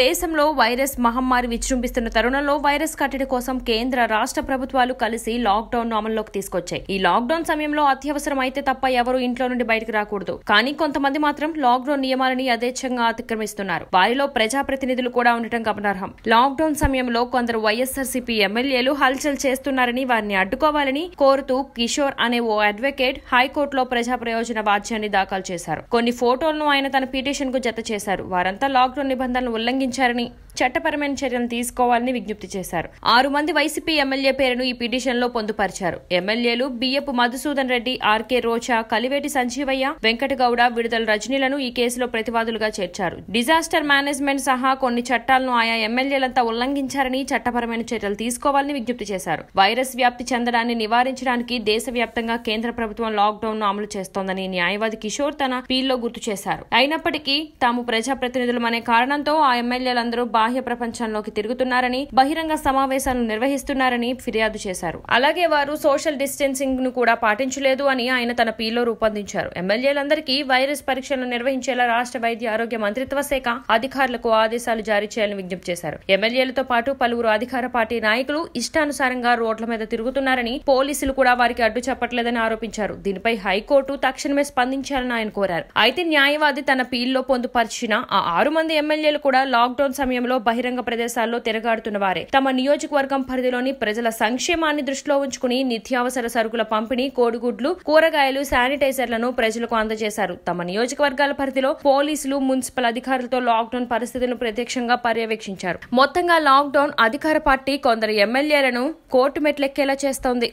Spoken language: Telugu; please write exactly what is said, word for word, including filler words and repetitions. దేశంలో వైరస్ మహమ్మారి విజృంభిస్తున్న తరుణంలో వైరస్ కట్టడి కోసం కేంద్ర రాష్ట్ర ప్రభుత్వాలు కలిసి లాక్డౌన్ అమల్లోకి తీసుకొచ్చాయి. ఈ లాక్డౌన్ సమయంలో అత్యవసరం అయితే తప్ప ఎవరూ ఇంట్లో నుండి బయటకు రాకూడదు. కానీ కొంతమంది మాత్రం లాక్డౌన్ నియమాలని యథేచ్ఛంగా అతిక్రమిస్తున్నారు. వారిలో ప్రజాప్రతినిధులు కూడా ఉండటం గమనార్హం. లాక్డౌన్ సమయంలో కొందరు వైఎస్ఆర్సీపీ ఎమ్మెల్యేలు హల్చల్ చేస్తున్నారని వారిని అడ్డుకోవాలని కోరుతూ కిషోర్ అనే ఓ అడ్వకేట్ హైకోర్టులో ప్రజా ప్రయోజన వాద్యాన్ని దాఖలు చేశారు. కొన్ని ఫోటోలను ఆయన తన పిటిషన్ కు జత చేశారు. వారంతా లాక్డౌన్ నిబంధనలు ఉల్లంఘించారు. చట్టపరమైన చర్యలు తీసుకోవాలని విజ్ఞప్తి చేశారు. ఆరు మంది వైసీపీ ఎమ్మెల్యే పేరును ఈ పిటిషన్లో పొందుపరిచారు. ఎమ్మెల్యేలు బియ్యపు మధుసూదన్ రెడ్డి, ఆర్కే రోచా, కలివేటి సంజీవయ్య, వెంకటగౌడ, విడుదల రజనీలను ఈ కేసులో ప్రతివాదులుగా చేర్చారు. డిజాస్టర్ మేనేజ్మెంట్ సహా కొన్ని చట్టాలను ఆయా ఎమ్మెల్యేలంతా ఉల్లంఘించారని, చట్టపరమైన చర్యలు తీసుకోవాలని విజ్ఞప్తి చేశారు. వైరస్ వ్యాప్తి చెందడాన్ని నివారించడానికి దేశవ్యాప్తంగా కేంద్ర ప్రభుత్వం లాక్డౌన్ ను అమలు చేస్తోందని న్యాయవాది కిషోర్ తన పీల్లో గుర్తు చేశారు. అయినప్పటికీ తాము ప్రజాప్రతినిధులమనే కారణంతో ఆ ఎమ్మెల్యేలందరూ బాహ్య ప్రపంచంలోకి తిరుగుతున్నారని, బహిరంగ సమావేశాలు నిర్వహిస్తున్నారని ఫిర్యాదు చేశారు. అలాగే వారు సోషల్ డిస్టెన్సింగ్ ను కూడా పాటించలేదు అని ఆయన తన పీలో రూపొందించారు. ఎమ్మెల్యేలందరికీ వైరస్ పరీక్షలను నిర్వహించేలా రాష్ట్ర వైద్య ఆరోగ్య మంత్రిత్వ శాఖ అధికారులకు ఆదేశాలు జారీ చేయాలని విజ్ఞప్తి చేశారు. ఎమ్మెల్యేలతో పాటు పలువురు అధికార పార్టీ నాయకులు ఇష్టానుసారంగా రోడ్ల మీద తిరుగుతున్నారని, పోలీసులు కూడా వారికి అడ్డు చెప్పట్లేదని ఆరోపించారు. దీనిపై హైకోర్టు తక్షణమే స్పందించాలని ఆయన కోరారు. అయితే న్యాయవాది తన పీల్లో పొందుపరిచిన ఆ ఆరు మంది ఎమ్మెల్యేలు కూడా లాక్డౌన్ సమయంలో బహిరంగ ప్రదేశాల్లో తిరగాడుతున్న వారే. తమ నియోజకవర్గం పరిధిలోని ప్రజల సంక్షేమాన్ని దృష్టిలో ఉంచుకుని నిత్యావసర సరుకుల పంపిణీ, కోడిగుడ్లు, కూరగాయలు, శానిటైజర్లను ప్రజలకు అందజేశారు. తమ నియోజకవర్గాల పరిధిలో పోలీసులు, మున్సిపల్ అధికారులతో లాక్డౌన్ పరిస్థితులను ప్రత్యక్షంగా పర్యవేక్షించారు. మొత్తంగా లాక్డౌన్ అధికార పార్టీ కొందరు ఎమ్మెల్యేలను కోర్టు మెట్లెక్కేలా చేస్తోంది.